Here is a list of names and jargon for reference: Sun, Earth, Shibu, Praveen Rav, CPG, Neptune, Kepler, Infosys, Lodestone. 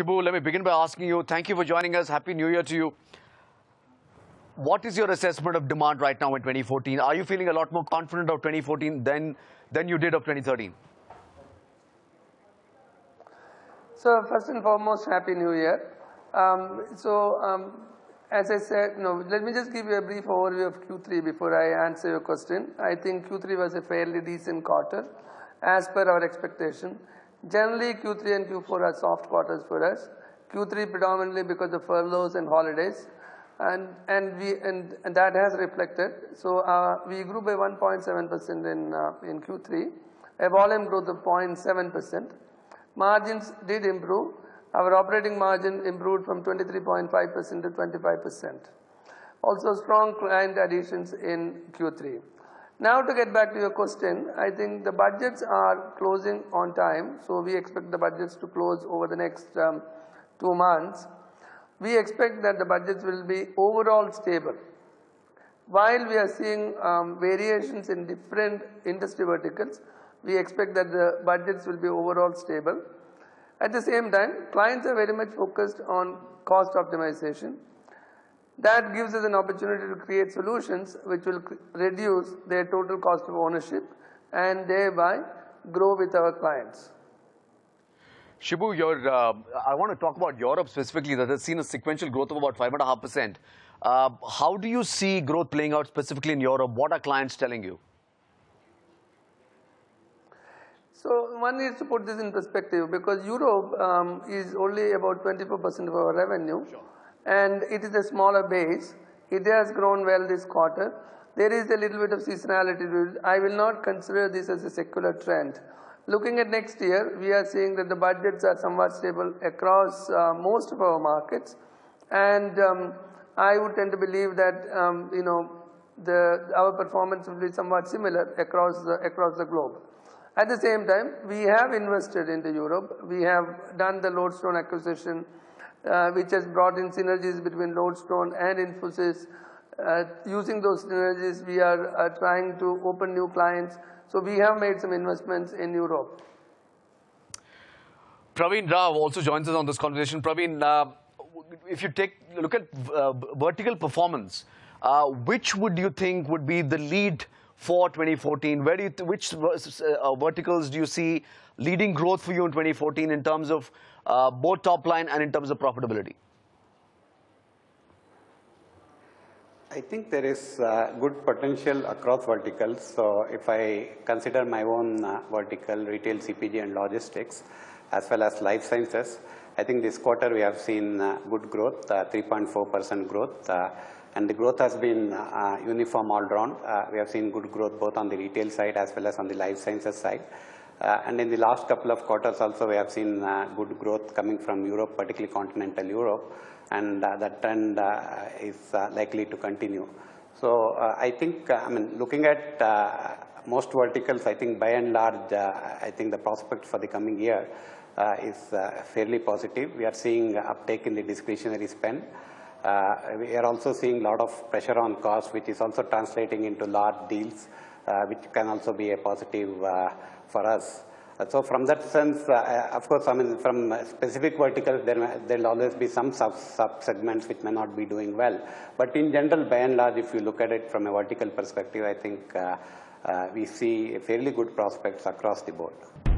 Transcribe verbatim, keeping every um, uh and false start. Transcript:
Shibu, let me begin by asking you, thank you for joining us. Happy New Year to you. What is your assessment of demand right now in twenty fourteen? Are you feeling a lot more confident of twenty fourteen than, than you did of twenty thirteen? So first and foremost, Happy New Year. Um, so um, as I said, no, let me just give you a brief overview of Q three before I answer your question. I think Q three was a fairly decent quarter as per our expectation. Generally, Q three and Q four are soft quarters for us. Q three predominantly because of furloughs and holidays, and and we and, and that has reflected. So uh, we grew by one point seven percent in uh, in Q three, a volume growth of zero point seven percent. Margins did improve. Our operating margin improved from twenty-three point five percent to twenty-five percent. Also, strong client additions in Q three. Now to get back to your question, I think the budgets are closing on time. So we expect the budgets to close over the next um, two months. We expect that the budgets will be overall stable. While we are seeing um, variations in different industry verticals, we expect that the budgets will be overall stable. At the same time, clients are very much focused on cost optimization. That gives us an opportunity to create solutions which will reduce their total cost of ownership and thereby grow with our clients. Shibu, your, uh, I want to talk about Europe specifically that has seen a sequential growth of about five point five percent. Uh, how do you see growth playing out specifically in Europe? What are clients telling you? So one needs to put this in perspective because Europe um, is only about twenty-four percent of our revenue. Sure. And it is a smaller base. It has grown well this quarter. There is a little bit of seasonality. I will not consider this as a secular trend. Looking at next year, we are seeing that the budgets are somewhat stable across uh, most of our markets. And um, I would tend to believe that um, you know, the, our performance will be somewhat similar across the, across the globe. At the same time, we have invested into Europe. We have done the Lodestone acquisition, Uh, which has brought in synergies between Lodestone and Infosys. Uh, using those synergies, we are uh, trying to open new clients. So we have made some investments in Europe. Praveen Rav also joins us on this conversation. Praveen, uh, if you take look at uh, vertical performance, uh, which would you think would be the lead for twenty fourteen? Where do you th which uh, verticals do you see leading growth for you in twenty fourteen in terms of Uh, both top line and in terms of profitability? I think there is uh, good potential across verticals. So if I consider my own uh, vertical, retail, C P G and logistics, as well as life sciences, I think this quarter we have seen uh, good growth, three point four percent uh, growth. Uh, and the growth has been uh, uniform all around. Uh, we have seen good growth both on the retail side as well as on the life sciences side. Uh, and in the last couple of quarters also we have seen uh, good growth coming from Europe, particularly continental Europe, and uh, that trend uh, is uh, likely to continue. So uh, I think, uh, I mean, looking at uh, most verticals, I think by and large, uh, I think the prospects for the coming year uh, is uh, fairly positive. We are seeing uptake in the discretionary spend. Uh, we are also seeing a lot of pressure on costs, which is also translating into large deals, uh, which can also be a positive uh, for us. So from that sense, uh, of course, I mean, from specific verticals, there will always be some sub, sub segments which may not be doing well. But in general, by and large, if you look at it from a vertical perspective, I think uh, uh, we see fairly good prospects across the board.